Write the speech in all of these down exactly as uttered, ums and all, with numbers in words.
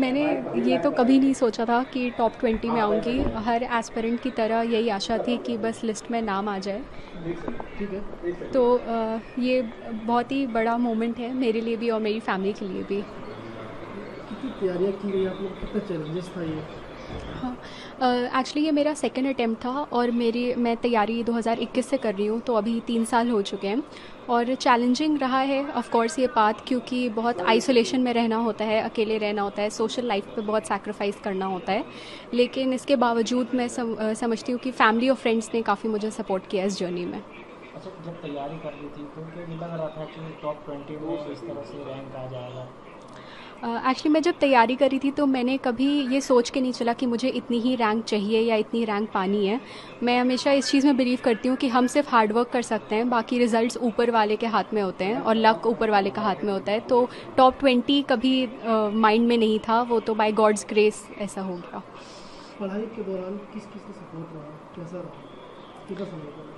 मैंने ये तो कभी नहीं सोचा था कि टॉप ट्वेंटी में आऊँगी। हर एस्पिरेंट की तरह यही आशा थी कि बस लिस्ट में नाम आ जाए। ठीक है, तो ये बहुत ही बड़ा मोमेंट है मेरे लिए भी और मेरी फैमिली के लिए भी। कितनी तैयारियाँ की गई आपने, कितना चैलेंजेस था ये? हाँ, एक्चुअली ये मेरा सेकेंड अटैम्प्ट था और मेरी मैं तैयारी दो हज़ार इक्कीस से कर रही हूँ, तो अभी तीन साल हो चुके हैं। और चैलेंजिंग रहा है ऑफ कोर्स ये पाथ, क्योंकि बहुत आइसोलेशन में रहना होता है, अकेले रहना होता है, सोशल लाइफ पे बहुत सैक्रिफाइस करना होता है। लेकिन इसके बावजूद मैं सम, समझती हूँ कि फैमिली और फ्रेंड्स ने काफ़ी मुझे सपोर्ट किया इस जर्नी में। अच्छा, जब तैयारी कर रही थी तो क्या लग रहा था कि टॉप ट्वेंटी में इस तरह से रैंक आ जाएगा? एक्चुअली uh, मैं जब तैयारी करी थी तो मैंने कभी ये सोच के नहीं चला कि मुझे इतनी ही रैंक चाहिए या इतनी रैंक पानी है। मैं हमेशा इस चीज़ में बिलीव करती हूँ कि हम सिर्फ हार्डवर्क कर सकते हैं, बाकी रिजल्ट्स ऊपर वाले के हाथ में होते हैं और लक ऊपर वाले के हाथ में होता है। तो टॉप ट्वेंटी कभी माइंड uh, में नहीं था, वो तो बाय गॉड्स ग्रेस ऐसा हो गया। पढ़ाई के दौरान किस किस का सपोर्ट रहा, कैसा रहा, कितना सपोर्ट?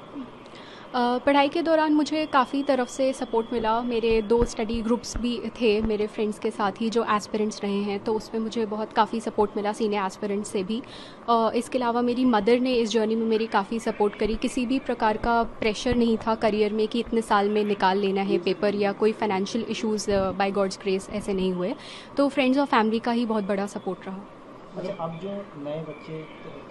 Uh, पढ़ाई के दौरान मुझे काफ़ी तरफ से सपोर्ट मिला। मेरे दो स्टडी ग्रुप्स भी थे मेरे फ्रेंड्स के साथ ही जो एस्पिरेंट्स रहे हैं, तो उसमें मुझे बहुत काफ़ी सपोर्ट मिला सीनियर एस्पिरेंट्स से भी। uh, इसके अलावा मेरी मदर ने इस जर्नी में मेरी काफ़ी सपोर्ट करी। किसी भी प्रकार का प्रेशर नहीं था करियर में कि इतने साल में निकाल लेना है पेपर, या कोई financial issues by God's grace ऐसे नहीं हुए। तो फ्रेंड्स और फैमिली का ही बहुत बड़ा सपोर्ट रहा। अच्छा, अब जो नए बच्चे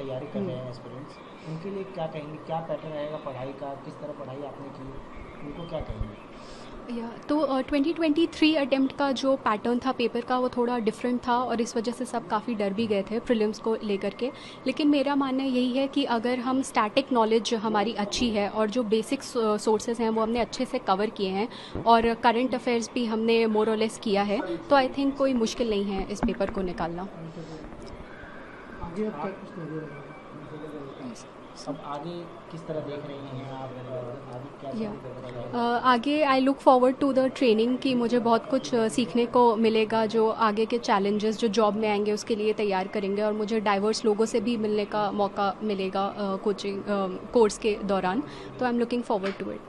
तैयारी कर रहे हैं एस्पिरेंट्स, उनके लिए क्या कहेंगे, क्या पैटर्न रहेगा पढ़ाई का, किस तरह पढ़ाई आपने की, उनको क्या कहेंगे? या तो ट्वेंटी ट्वेंटी थ्री अटैम्प्ट का जो पैटर्न था पेपर का वो थोड़ा डिफरेंट था और इस वजह से सब काफ़ी डर भी गए थे प्रीलिम्स को लेकर के। लेकिन मेरा मानना यही है कि अगर हम स्टैटिक नॉलेज हमारी अच्छी है और जो बेसिक सोर्सेज हैं वो हमने अच्छे से कवर किए हैं और करंट अफेयर्स भी हमने मोर और लेस किया है, तो आई थिंक कोई मुश्किल नहीं है इस पेपर को निकालना। सब आगे किस तरह देख रही हैं आप, आगे क्या yeah. आगे I look forward to the training कि मुझे बहुत कुछ सीखने को मिलेगा, जो आगे के चैलेंजेस जो जॉब में आएंगे उसके लिए तैयार करेंगे और मुझे डाइवर्स लोगों से भी मिलने का मौका मिलेगा कोचिंग कोर्स के दौरान। तो I am looking forward to it.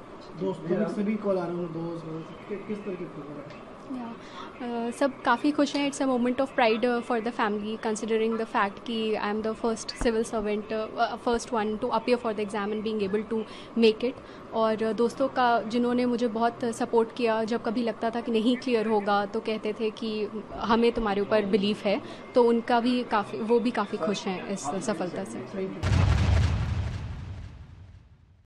दोस्तों से भी कॉल आ रहा हूं, दोस्त किस तरह के या yeah. uh, सब काफ़ी खुश हैं। It's a moment of pride for the family considering the fact कि I am the first civil servant, first one to appear for the exam and being able to make it. और दोस्तों का जिन्होंने मुझे बहुत सपोर्ट किया, जब कभी लगता था कि नहीं क्लियर होगा तो कहते थे कि हमें तुम्हारे ऊपर बिलीफ है, तो उनका भी काफ़ी वो भी काफ़ी खुश हैं इस सफलता से।